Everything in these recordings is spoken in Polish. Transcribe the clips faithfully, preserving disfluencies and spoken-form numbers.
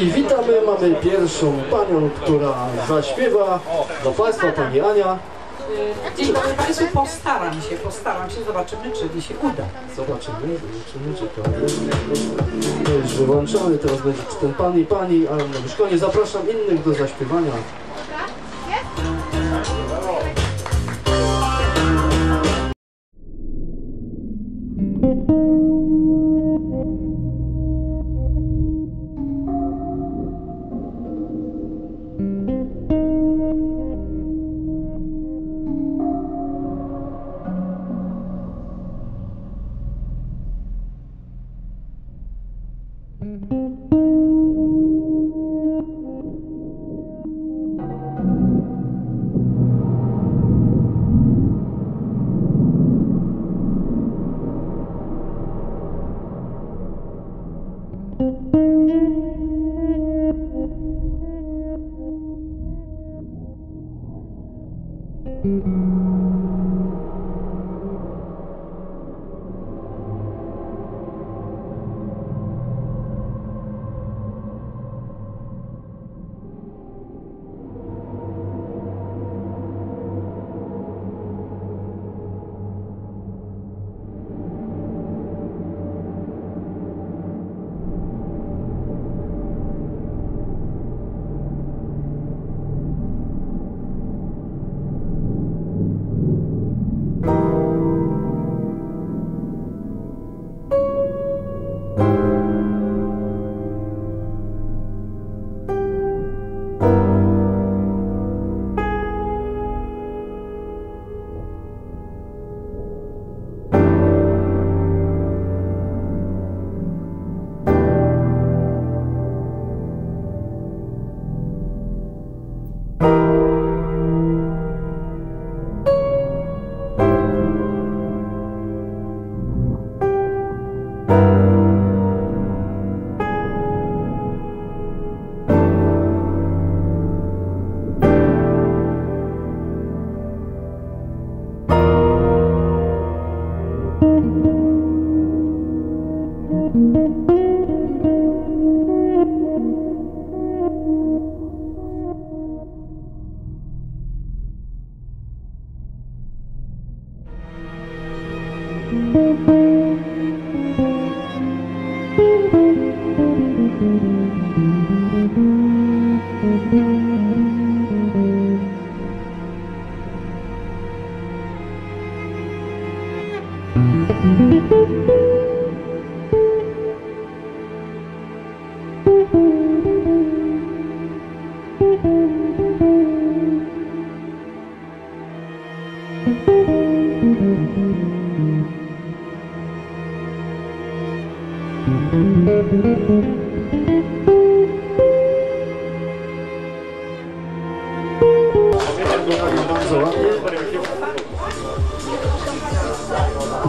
I witamy, mamy pierwszą panią, która zaśpiewa. Do Państwa pani Ania. Dzień dobry Państwu, postaram się, postaram się, zobaczymy, czy mi się uda. Zobaczymy, zobaczymy, czy to jest. Już wyłączamy, teraz będzie ten pan i pani, ale na szkole zapraszam innych do zaśpiewania.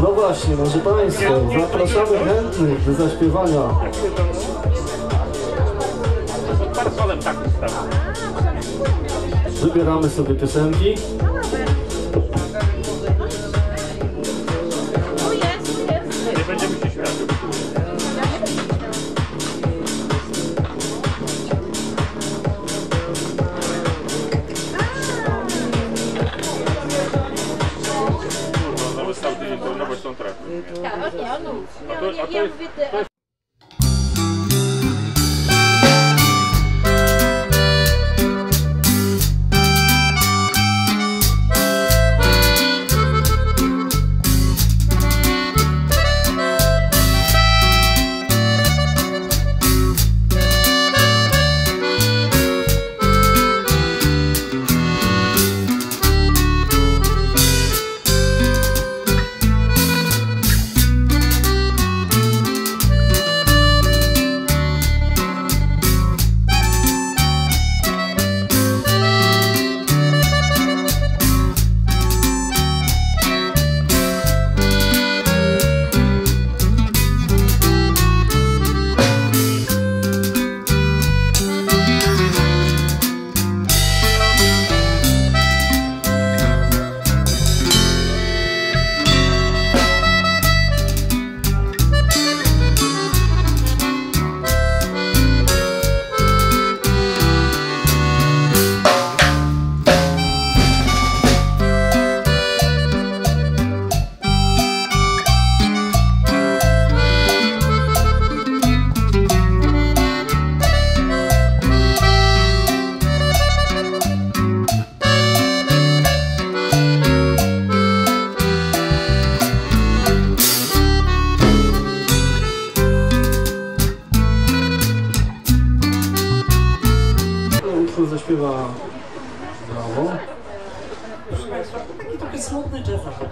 No właśnie, proszę Państwa, zapraszamy chętnych do zaśpiewania. Wybieramy sobie piosenki. Nie będziemy się śmiać. Ja mówię te... śpiewa brawo. Proszę Państwa, taki trochę smutny jazz. Zapraszam.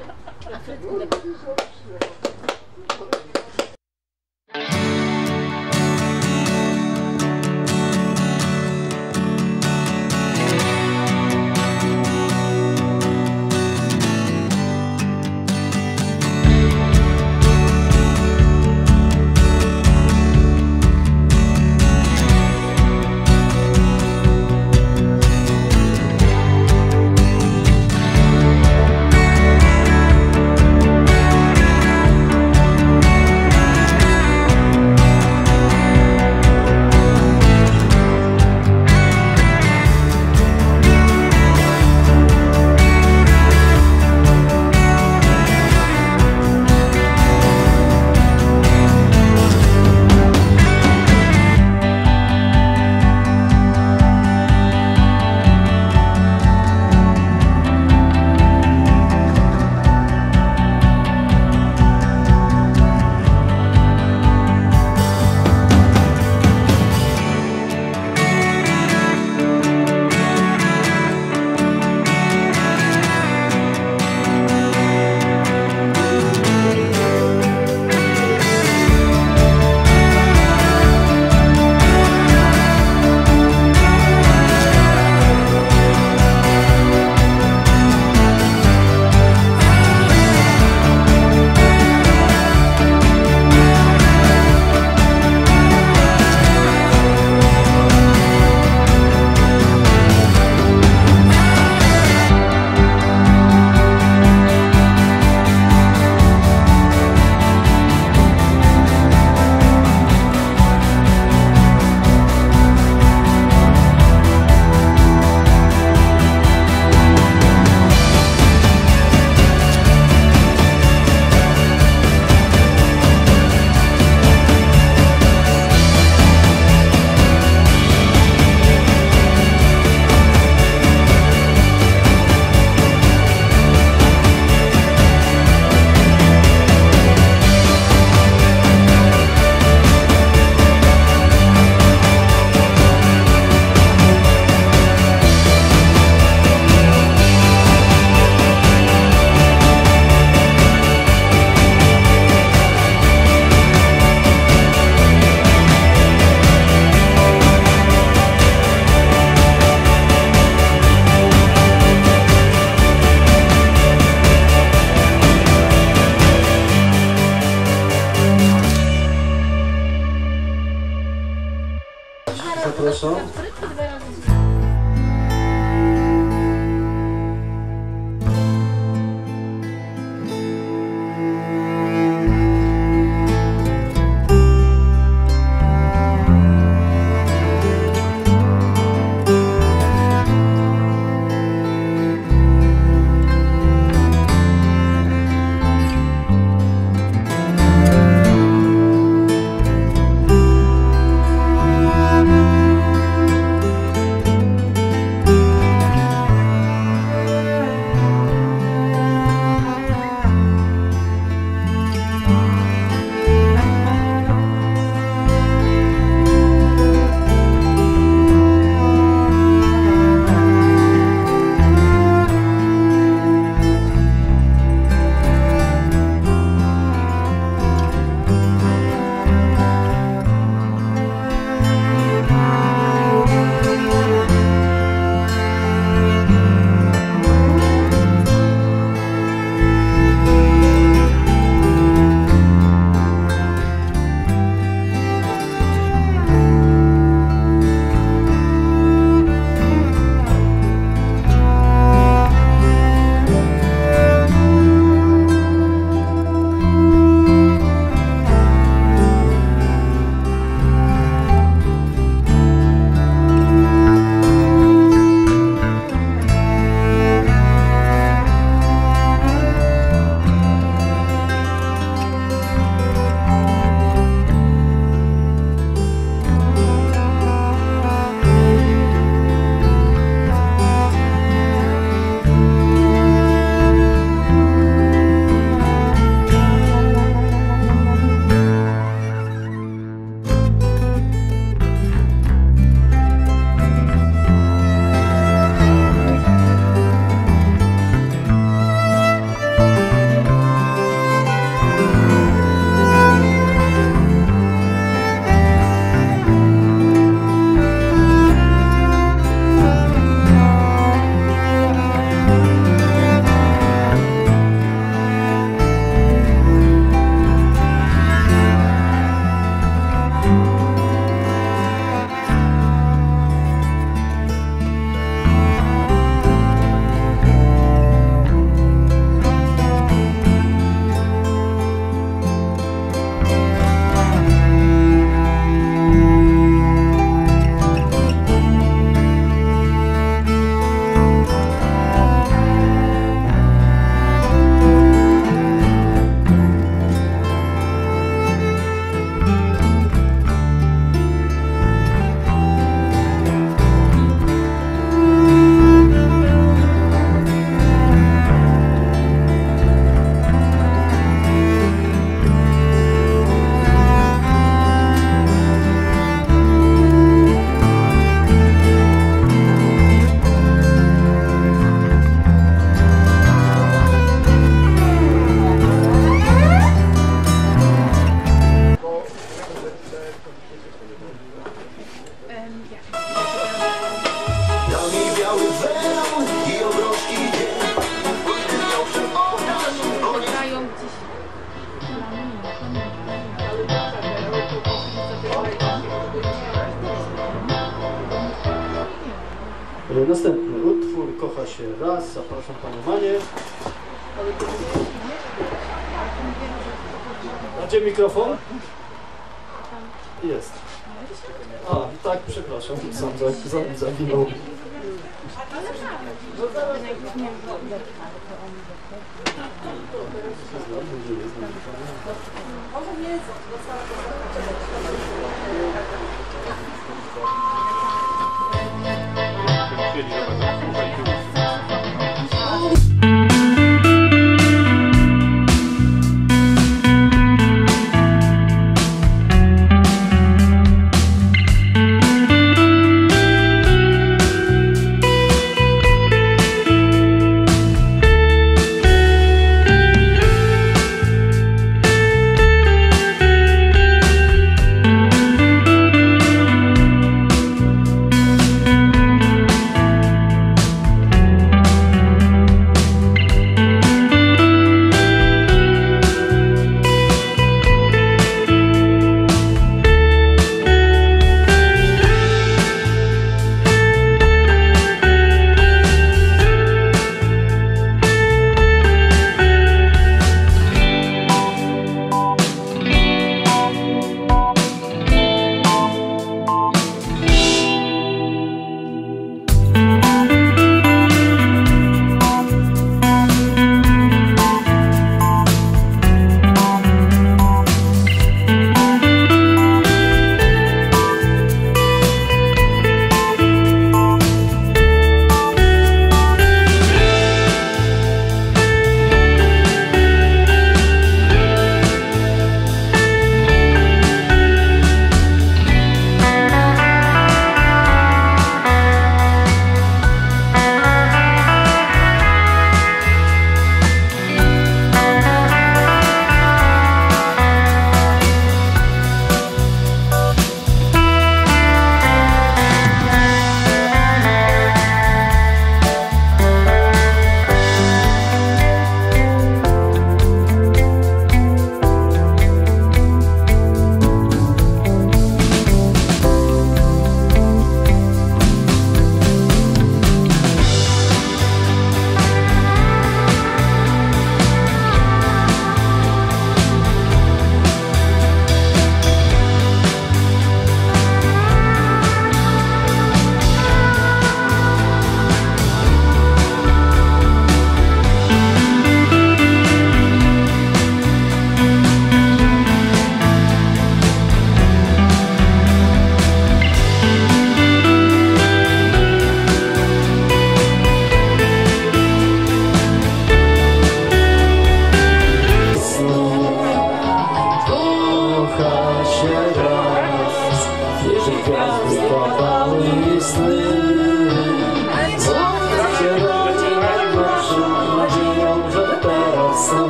Następny utwór, kocha się raz, zapraszam panowanie. A gdzie mikrofon? Jest. A, tak, przepraszam, sam zawinął.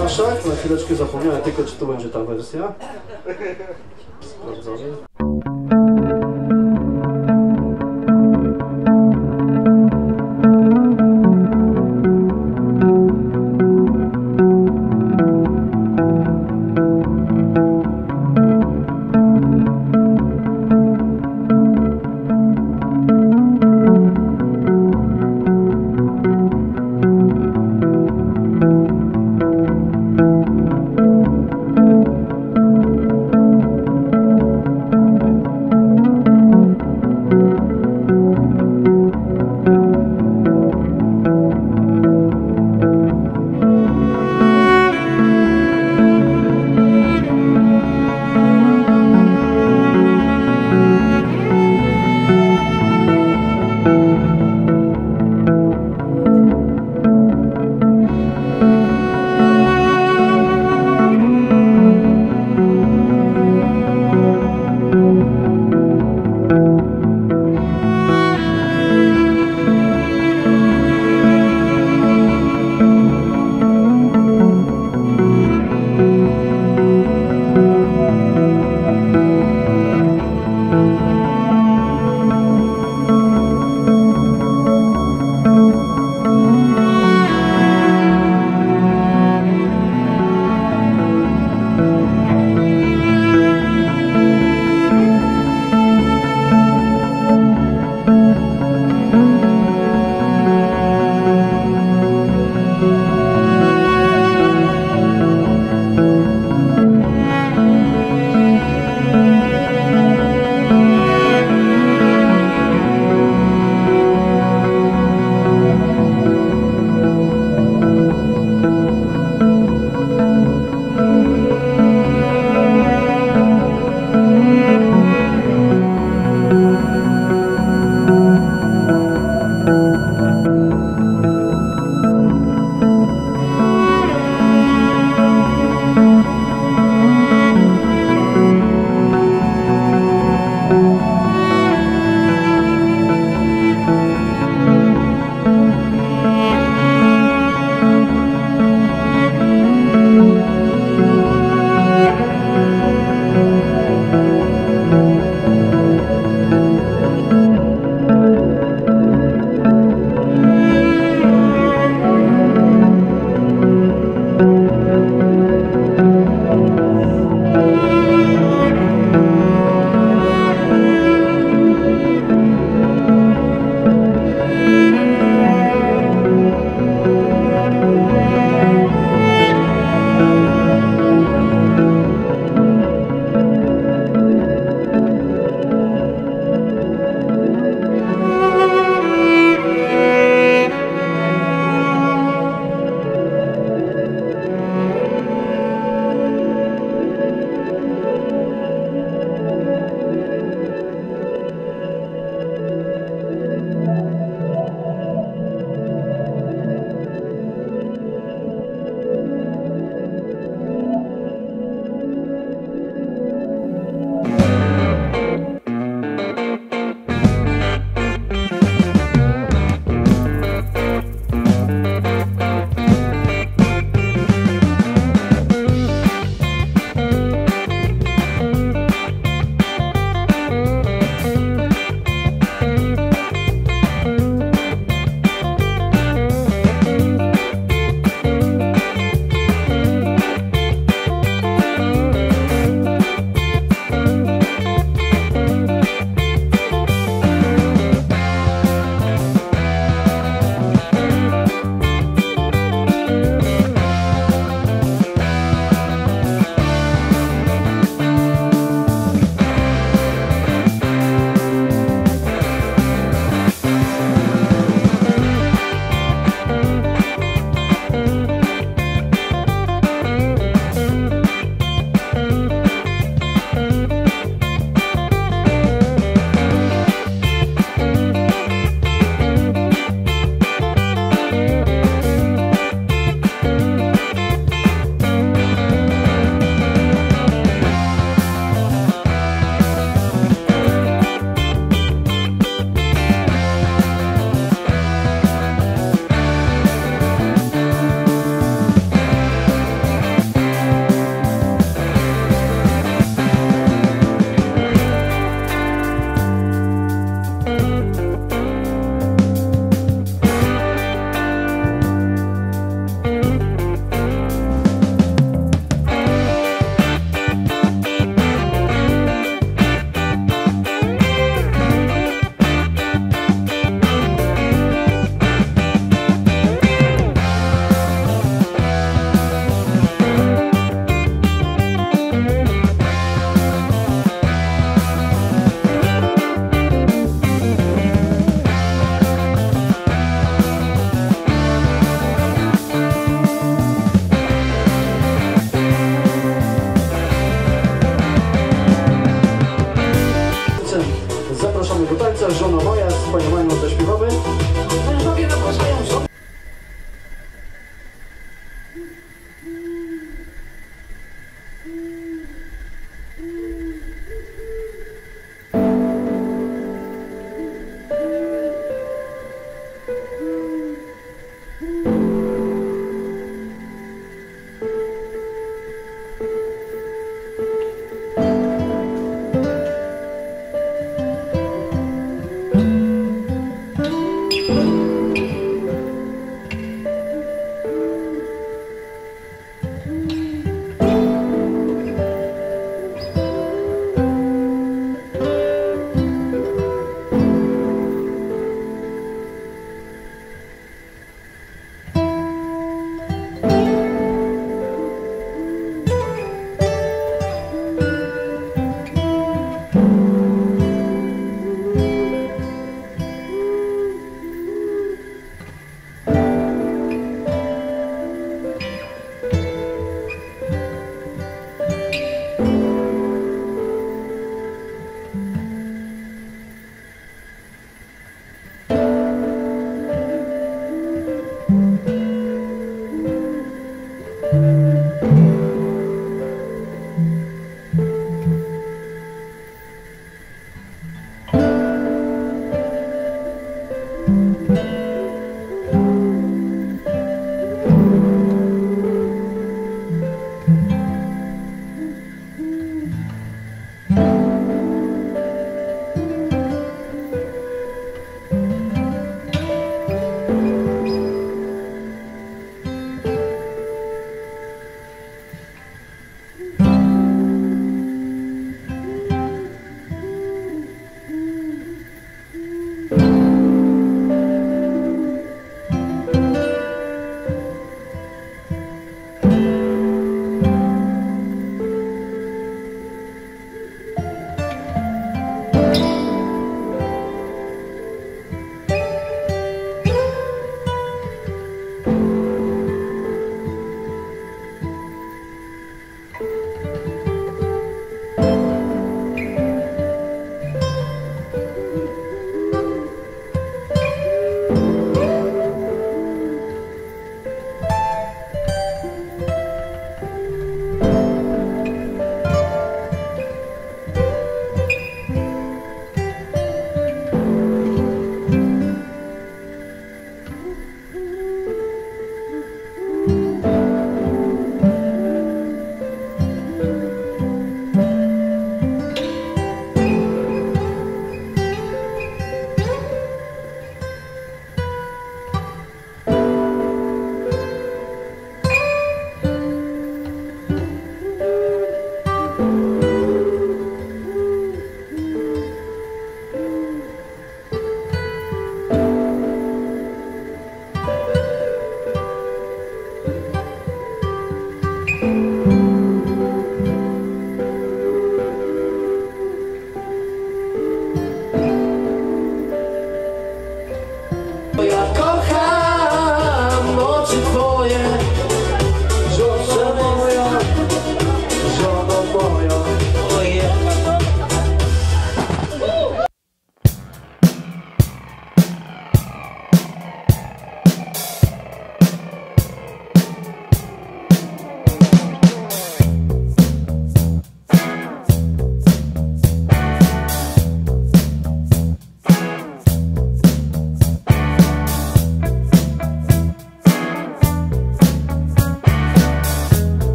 Podlaszak. Na chwileczkę zapomniałem tylko, czy to będzie ta wersja. Sprawdzamy.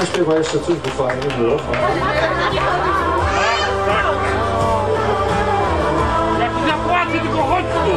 zaśpiewa jeszcze coś, bo fajnie było. Jak zapłacę, tylko chodź tu!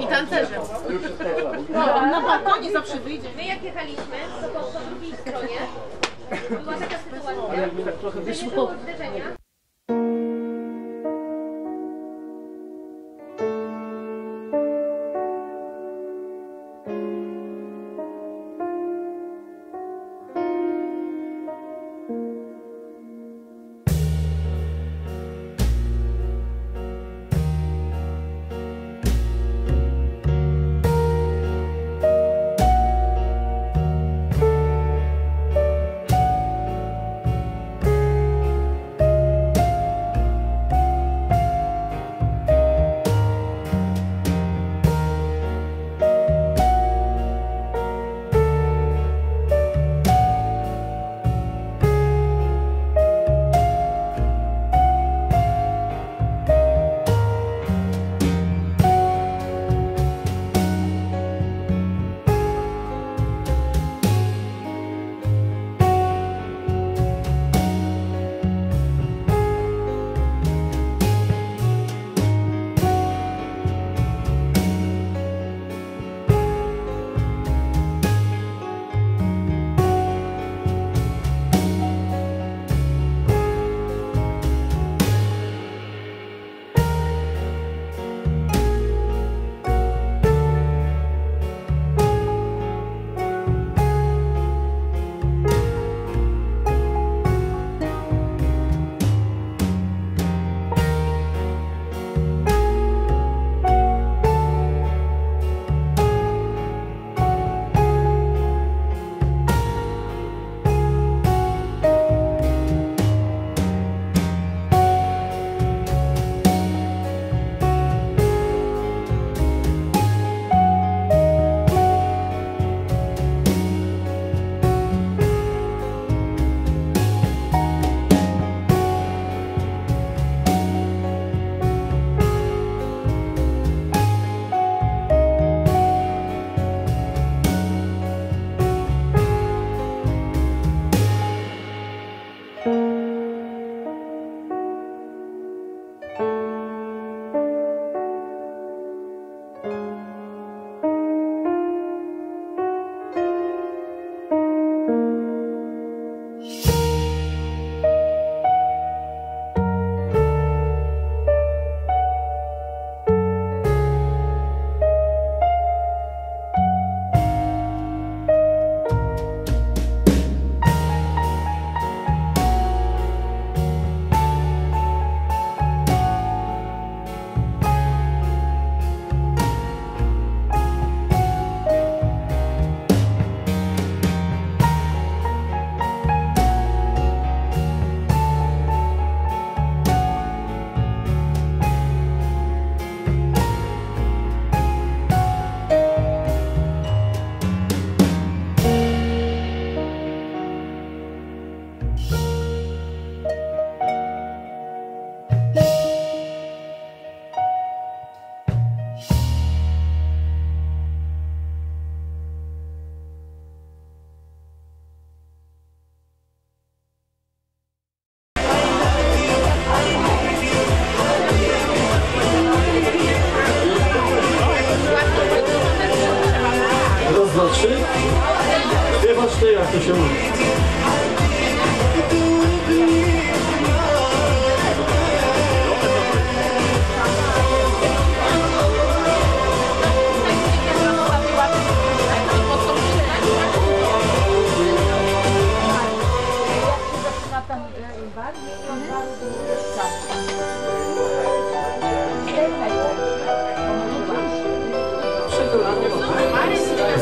I tancerze. No, na balkonie zawsze wyjdzie. My jak jechaliśmy, to po, po drugiej stronie była taka sytuacja, że nie było zderzenia.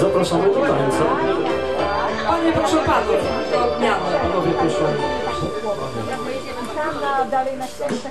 Zapraszamy do tańca. Panie, proszę panów, do odmiany. Panowie, proszę. Dalej na ścieżce.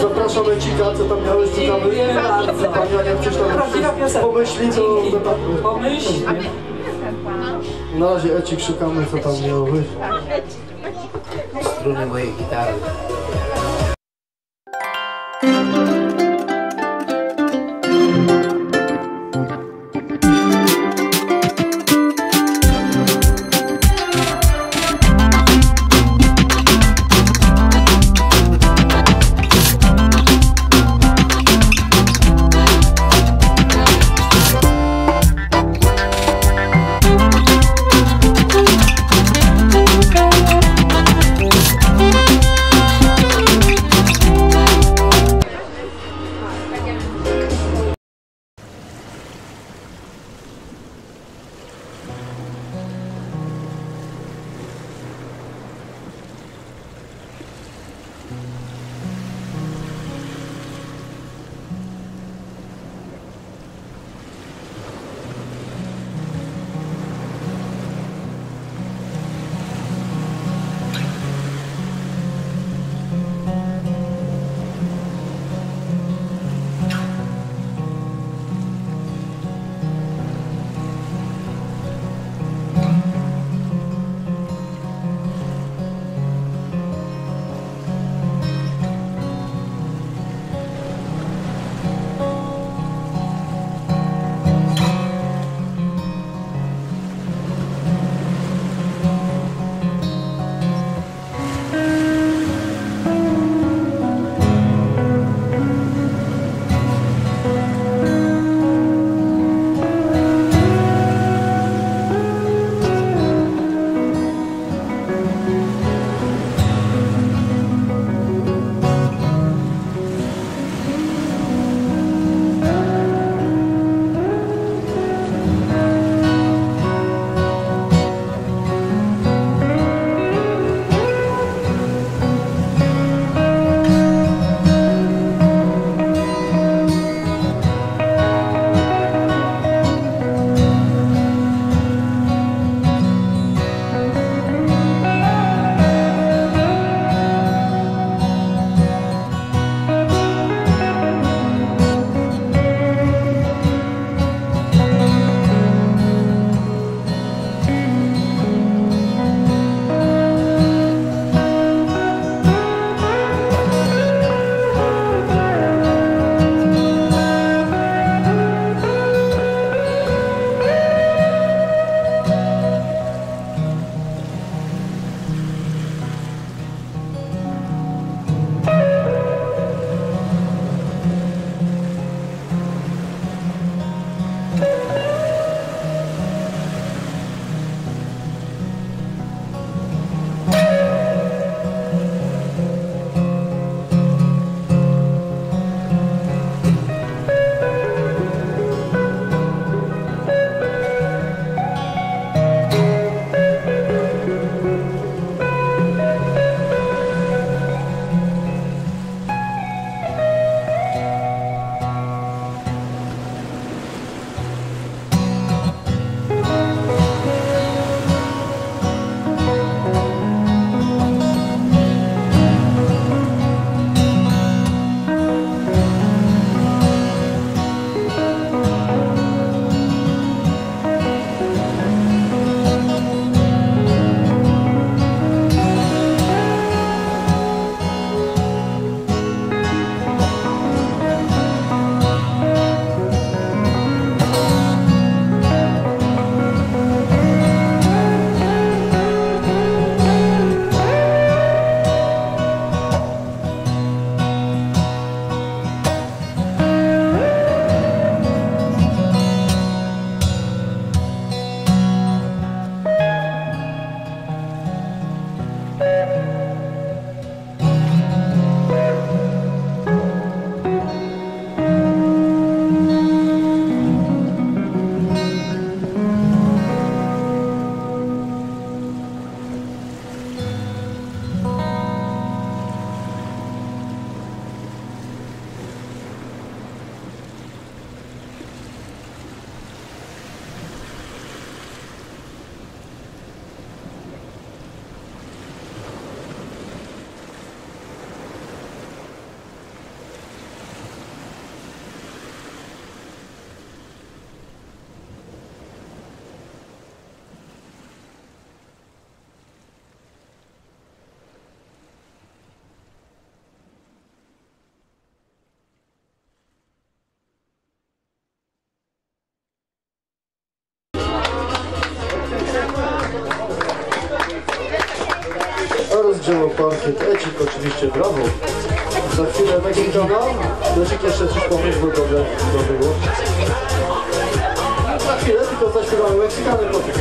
Zapraszamy Cika, co tam miałeś ciekawy? Prawdziwa piosenka. Pomyśli, co pomyśli. Na razie Ecik szukamy, co tam miał być. Struny mojej gitary. konfetecik, oczywiście brawo. Za chwilę będzie dodał. Leszek jeszcze coś pomyśl, bo dobrze to było. Za chwilę tylko zaśpiewamy Meksykany po tym.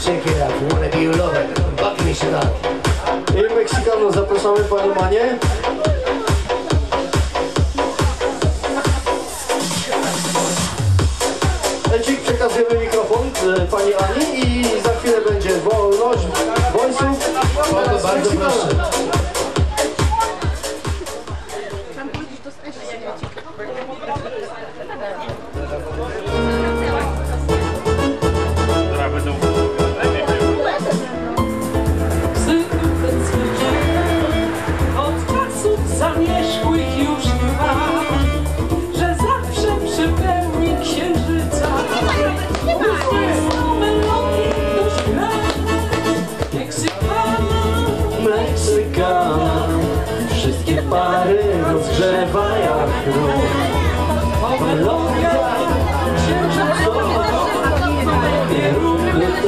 Check it out, you wanna be you love it, back me się tak. I Meksykanów zapraszamy, panie Manie. Lecik, przekazujemy mikrofon pani Ani i za chwilę będzie wolność voice'ów. Bardzo, bardzo proszę. Pary rozgrzewa jak rok. Melodia księżycowa, pieruny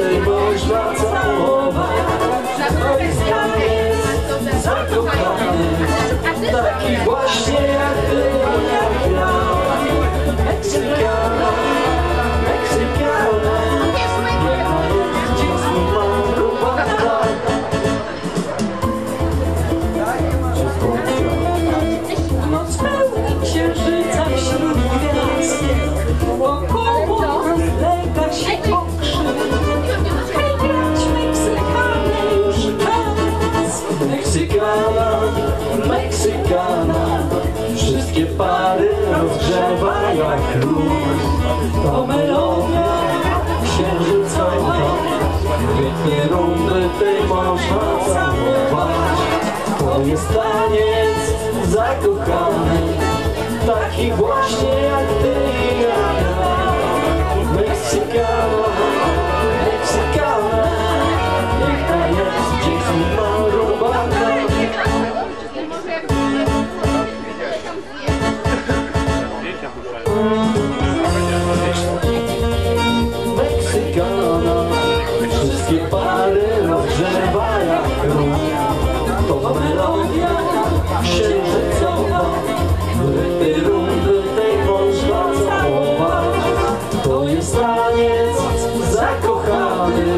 tej można całować. To jest koniec zakochany, taki właśnie jak była ja. Meksykana, Meksykana, dziś mi mam chłopaka. Księżyca wśród gwiazd, wokoło rozlega się okrzyk. Hej, grać Meksykana już raz. Meksykana, Meksykana, wszystkie pary rozgrzewa jak lód. To melodia księżycowa, wytnie rundy tej można całować. To jest taniec zakochany, taki właśnie jak ty i ja. Meksykana, Meksykana, niech ta jest dziś ma robaka. Meksykana, wszystkie pary rozgrzewa jak ród. To melodia księżycowa, ryty rundy tej można całować. To jest taniec zakochany,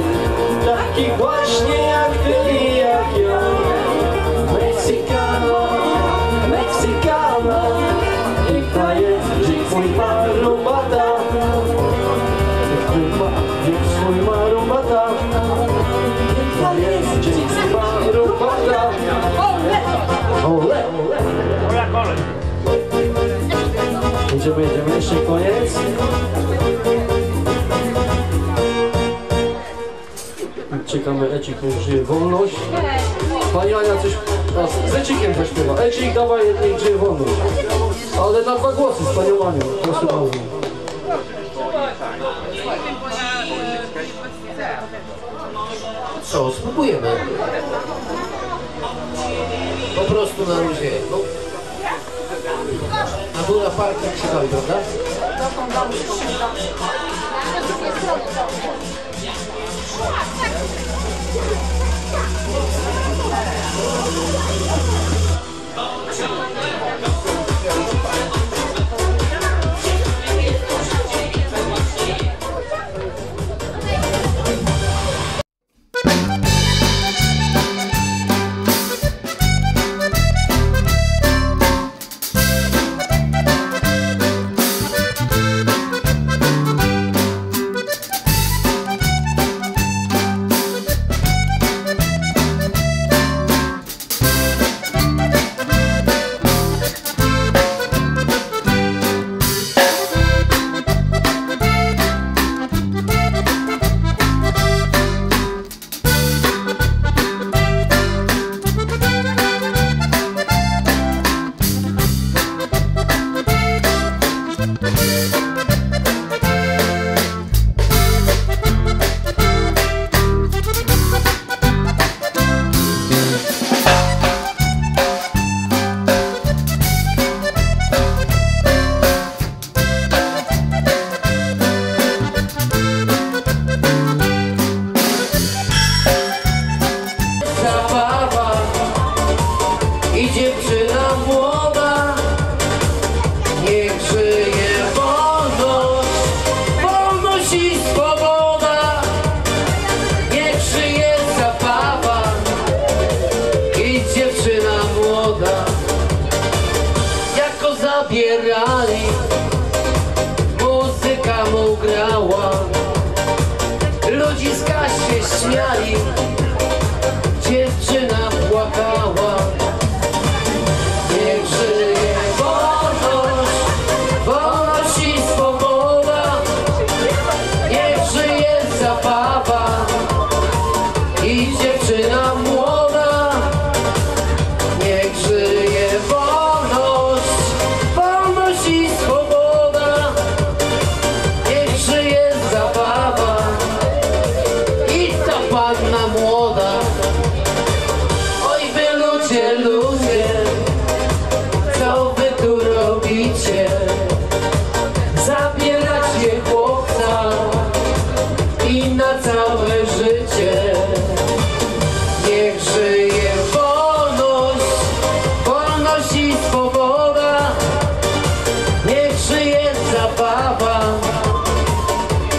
taki Ecik niech żyje wolność. Pani Ania coś nas z Ecikiem zaśpiewa. Ecik, dawaj, niech żyje wolność. Ale na dwa głosy z panią Anią, proszę bardzo. Co, spróbujemy? Po prostu na luzie. Natura Park tak się bawi, prawda? Muzyka mu grała, ludziska się śmiali, dziewczyna płakała. Niech żyje wolność, wolność i swoboda, niech żyje zabawa i dziewczyna młoda. Niech żyje wolność, wolność i swoboda, niech żyje zabawa i ta panna młoda. Oj wy ludzie, ludzie, co wy tu robicie? Zabieracie chłopca i na całe życie. Niech żyje wolność, wolność i swoboda, niech żyje zabawa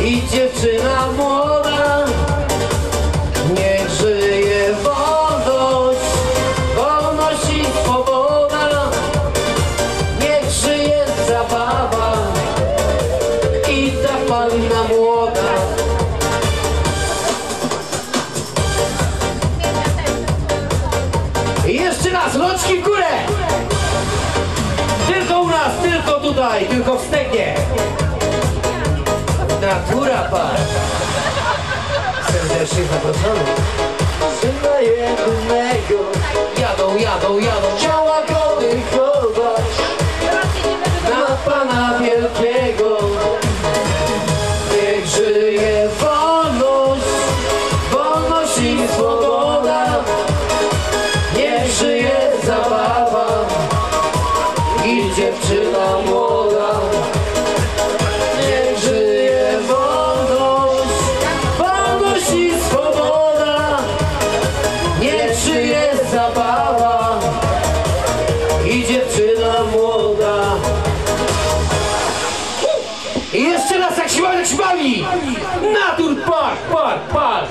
i dziewczyna młoda. Niech żyje wolność, wolność i swoboda, niech żyje zabawa i ta panna młoda. I jeszcze raz, rączki w górę! Tylko u nas, tylko tutaj, tylko w Stegnie. Natura Park. Serdecznie zapraszamy. Syna jednego, jadą, jadą, jadą. Chciała go wychować na Pana Wielkiego. Niech żyje wolność, wolność i swoboda, niech żyje zabawa i dziewczyna młoda. Niech żyje wolność, wolność i swoboda, niech żyje zabawa i dziewczyna młoda. I jeszcze raz jak się Wojciech bawi! Natur Park, Park, Park!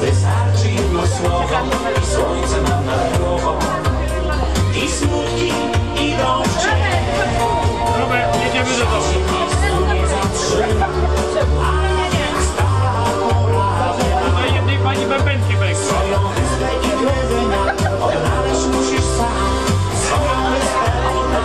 Wystarczy jedno słowo i słońce nam nad głową, i smutki idą w cień. Robert, jedziemy do domu. Nie zatrzyma, ale niech stara pora. Tutaj jednej pani bębenki wejdzie. Swoją wyspę i krewę nam odnaleźć musisz sam. Swoją wyspę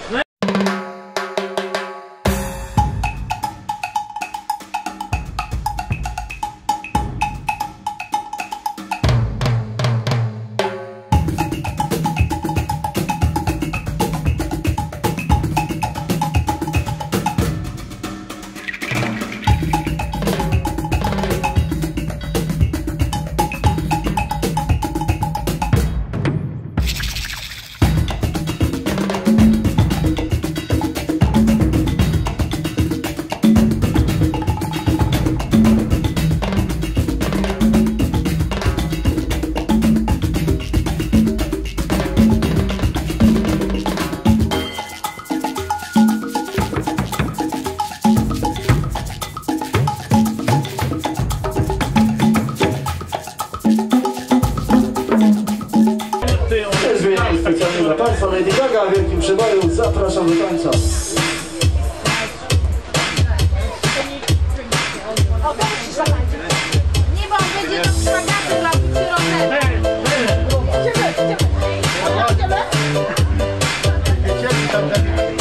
roczne. Lady Gaga, wielkim przebaru, zapraszam do tańca. Nie wam będzie to wspaniałe dla przyrodnicy. Idziemy, idziemy.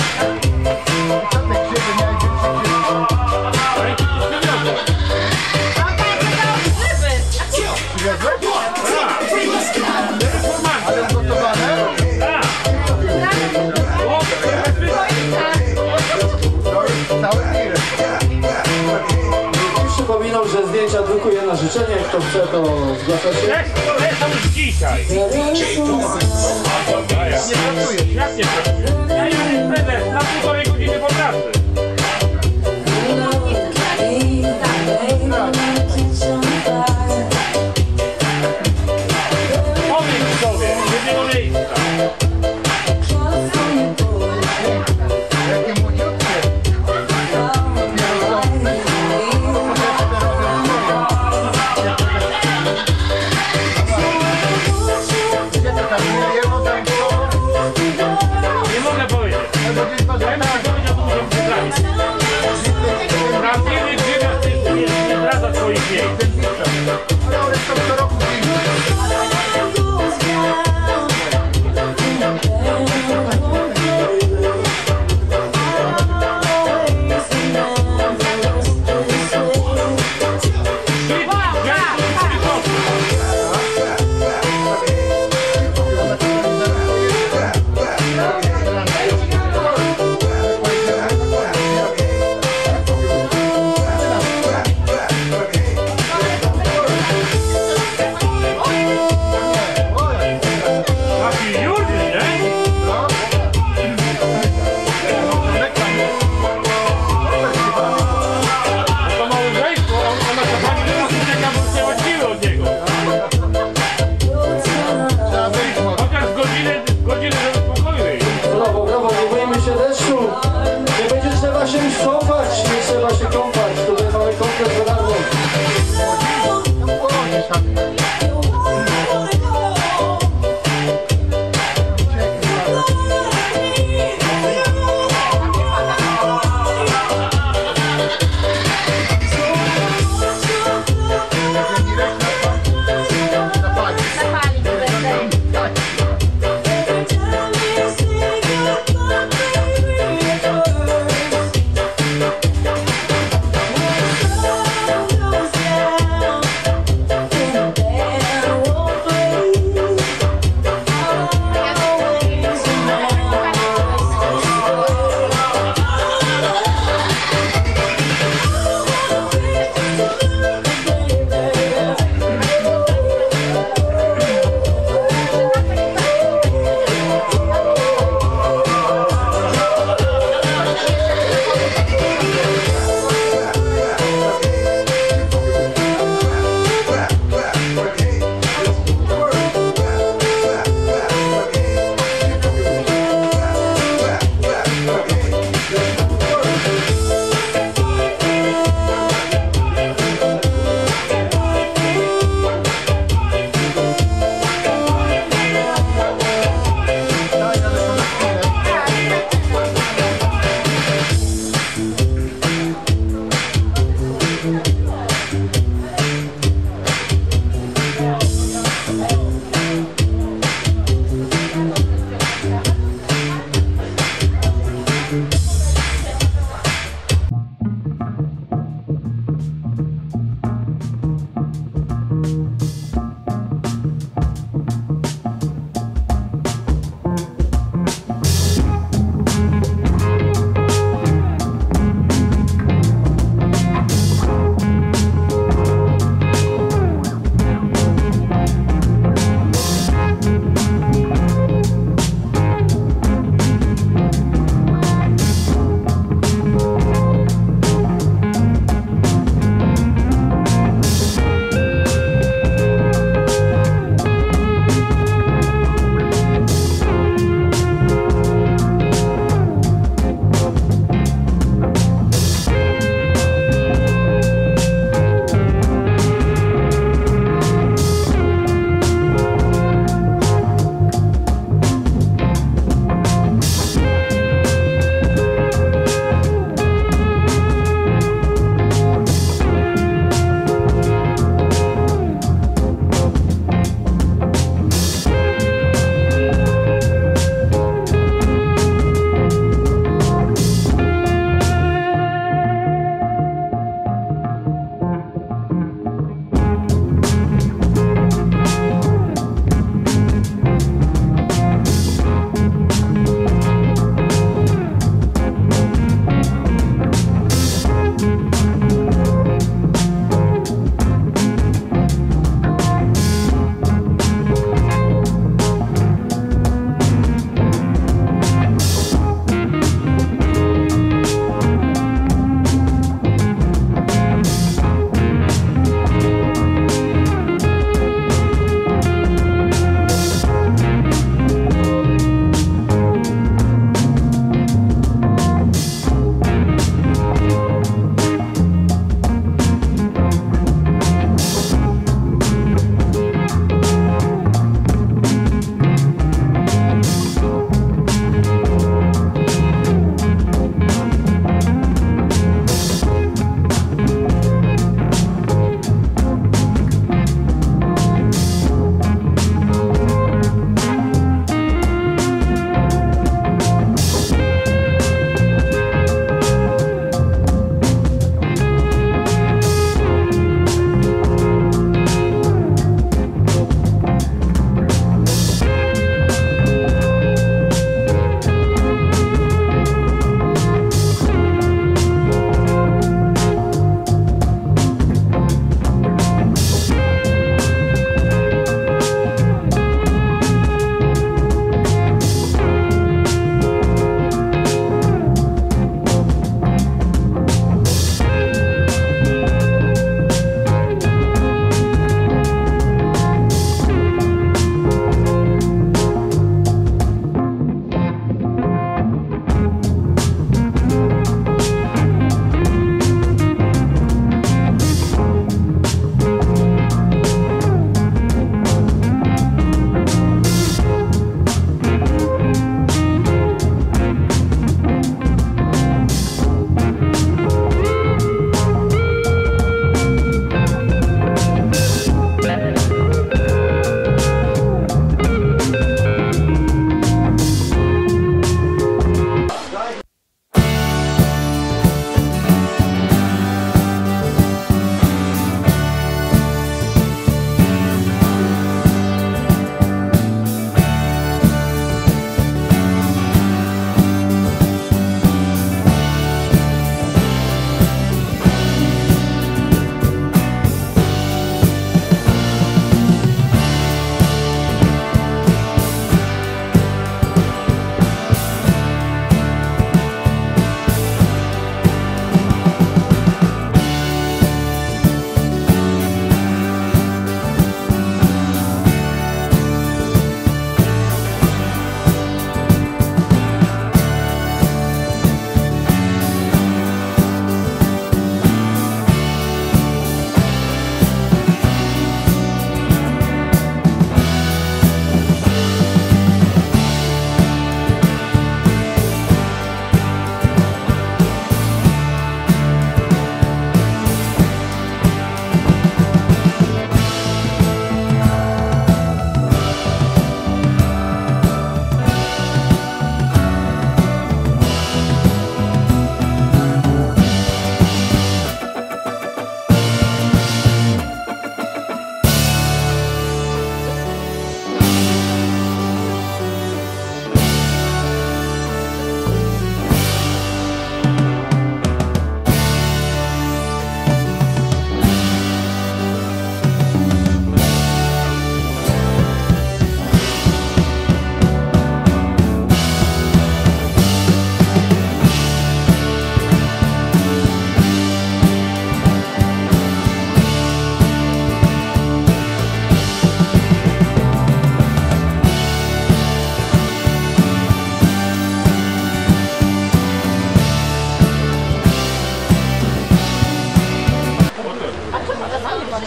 Przypominam, że zdjęcia drukuję na życzenie. Kto chce, to zgłasza się. Jak to lecam dzisiaj? Nie pracuję, jak nie pracuję? Ja jestem prezes, na półtorej godziny po pracy. Powiedz sobie, jedziemy do miejsca.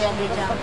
ja wiedziałam.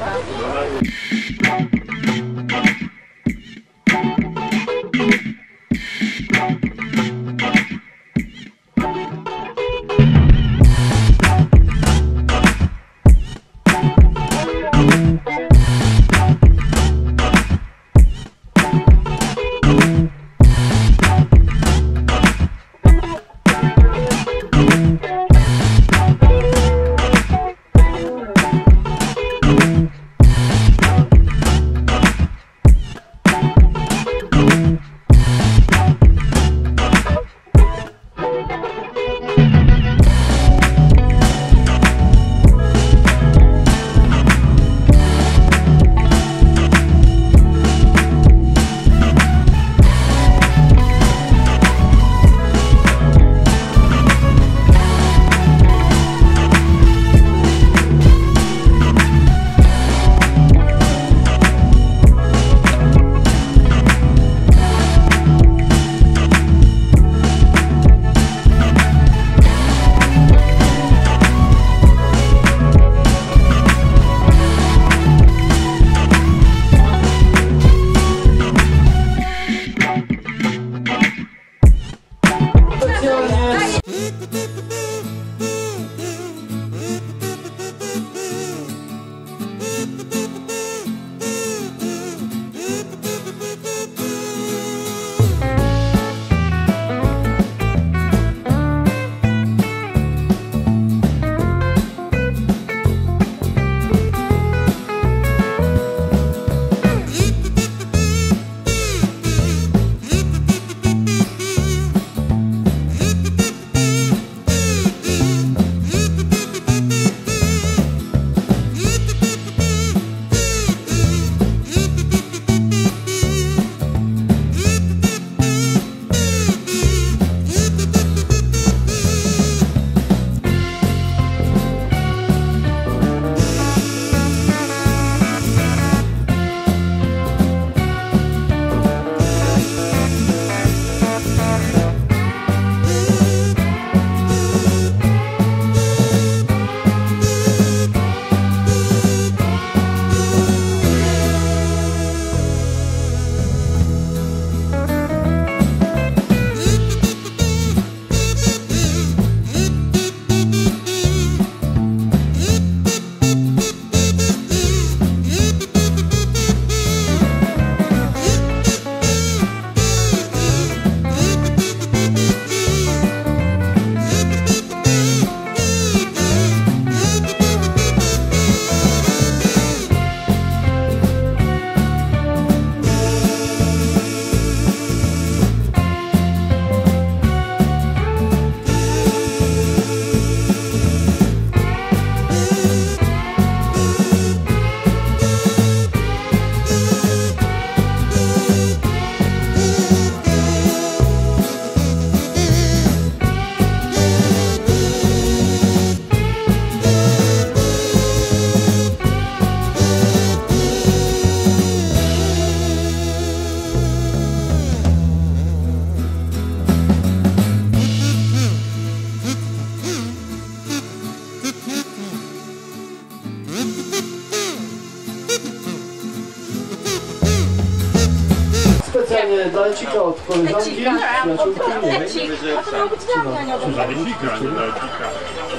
Specjalnie dalecika od koleżanki, przyjaciółki, lecik, a to miało być dla mnie, a nie obok. Dalecika, nie dalecika.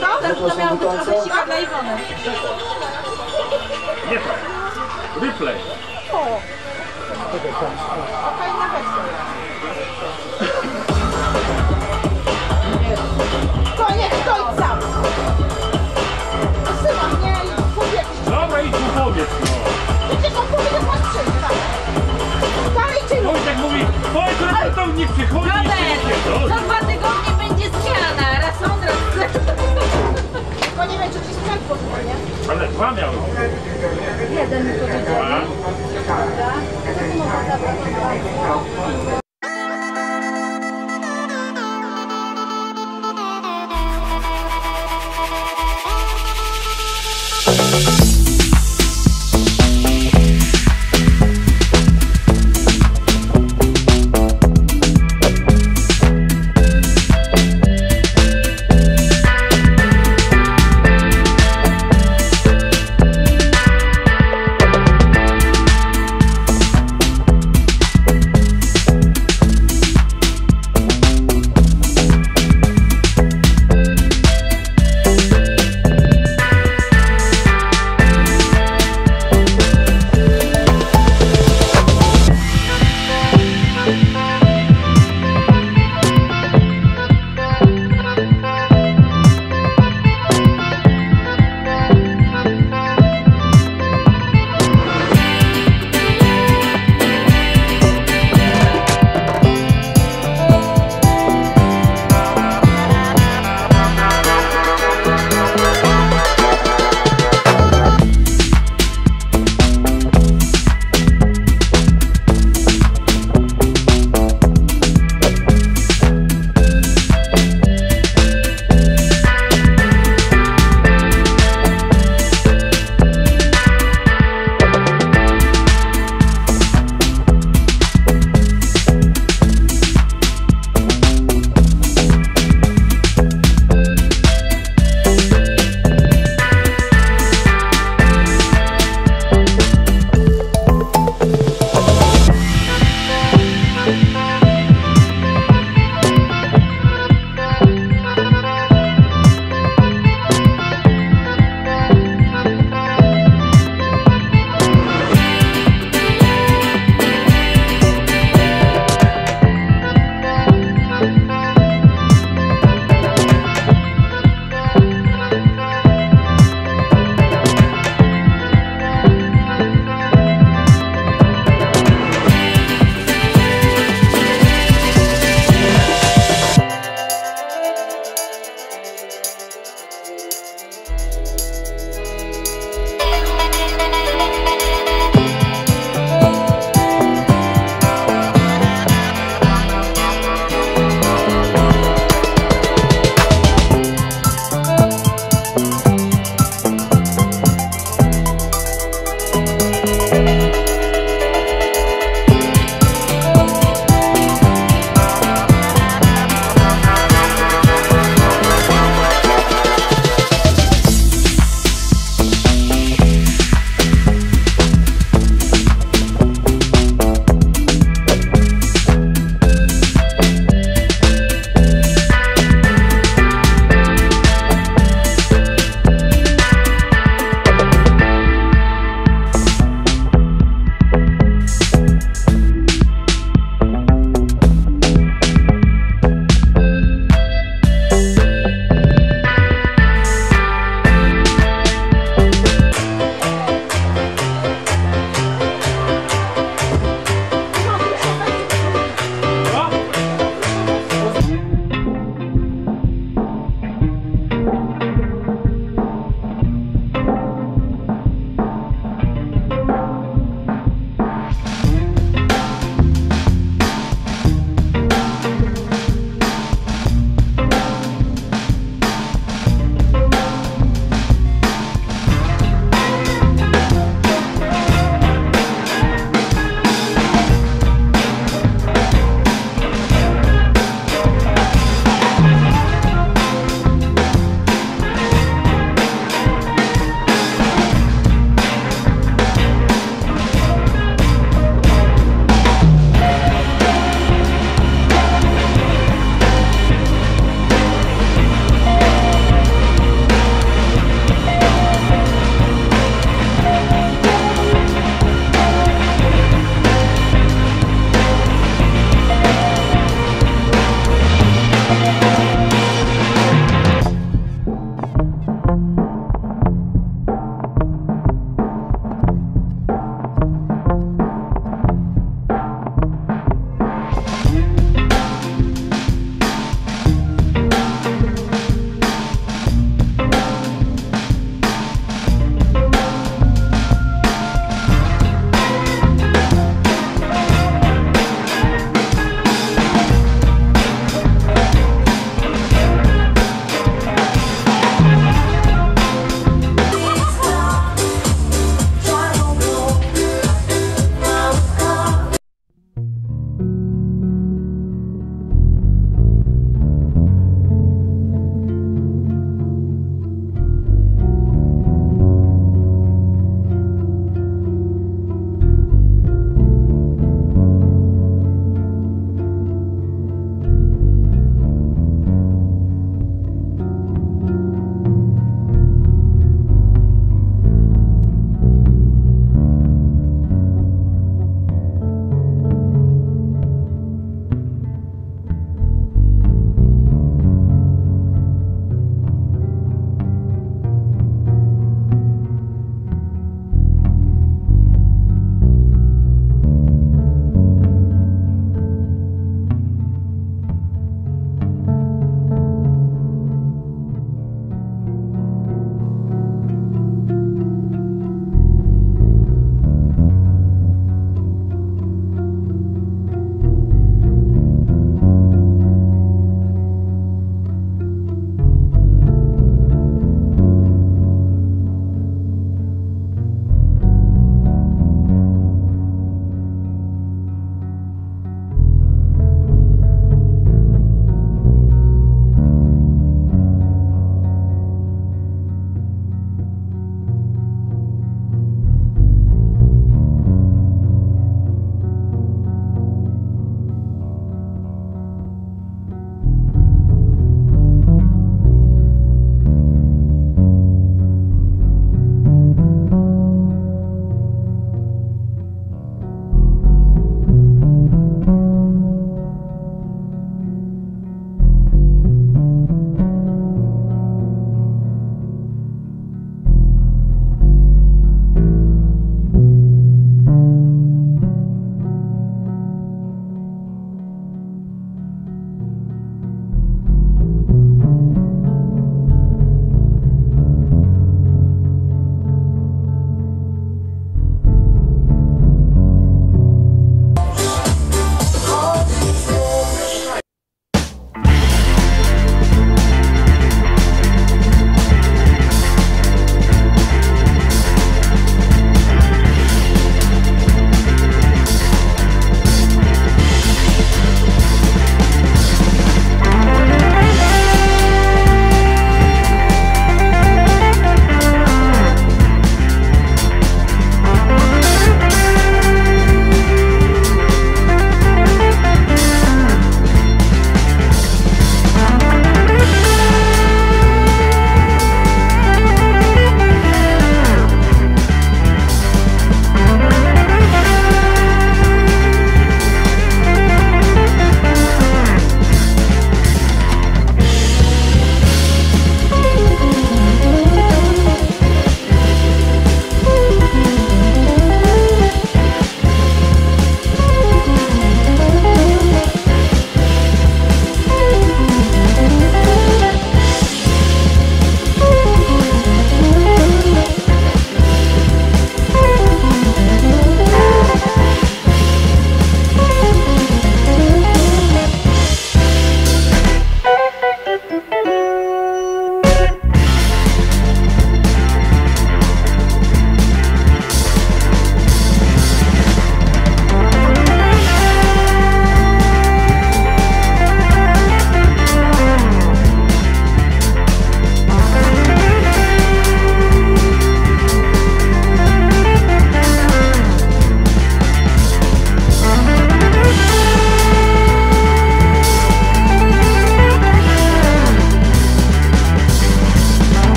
Dobra, to miało być odlecika dla Iwony. Nie tak. Replay. O. Fajna wersja. Koniec końca. Syna mnie i powiedz. Dobra, idź mu powiedz, no. Wiecie, on powie, że masz przyjść. Wojciech mówi, chodź, Robert, nie przychodzi, Robert, za dwa tygodnie będzie zmiana, raz on, raz tylko nie wiem, czy ci sprzęt pozwoli, nie? Ale dwa miały. Jeden mi powiedział. Dwa. Dobra.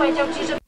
powiedział ci, że...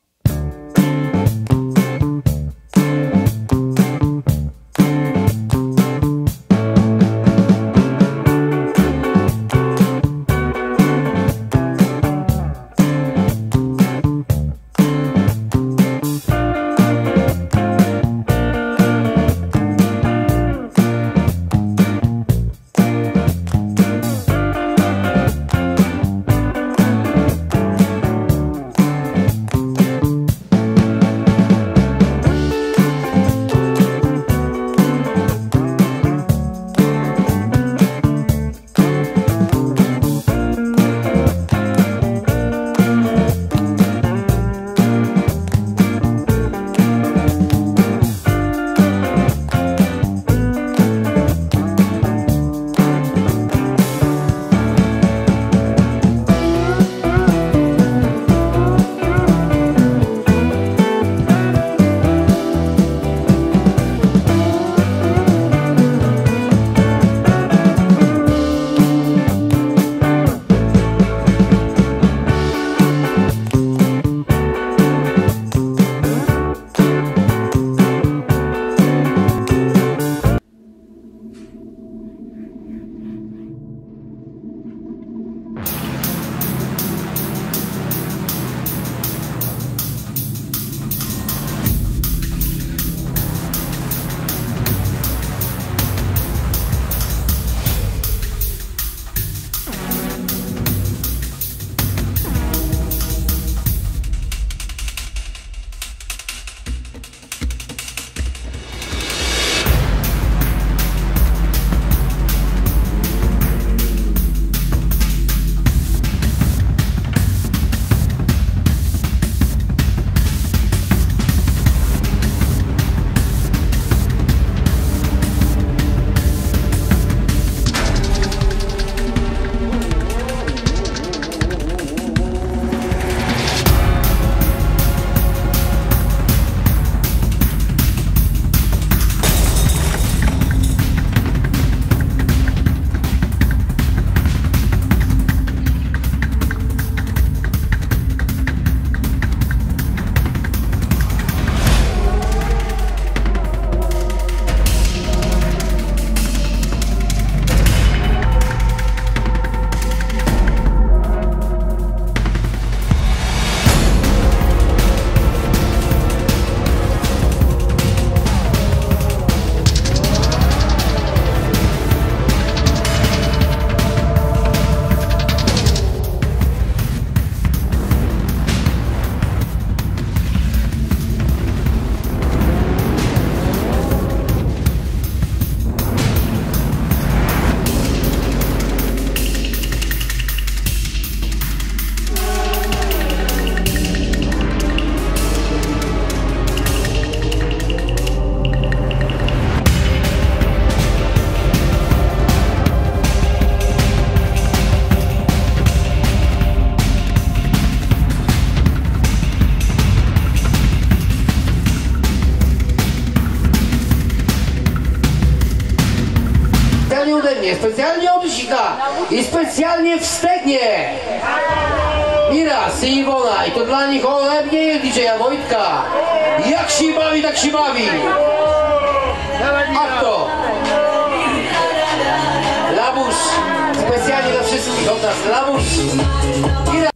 Specjalnie od Zika i specjalnie w Stegnie. Iras i Iwona, i to dla nich ode mnie jest D J-a Wojtka. Jak się bawi, tak się bawi. A to Labusz, specjalnie dla wszystkich od nas Labusz.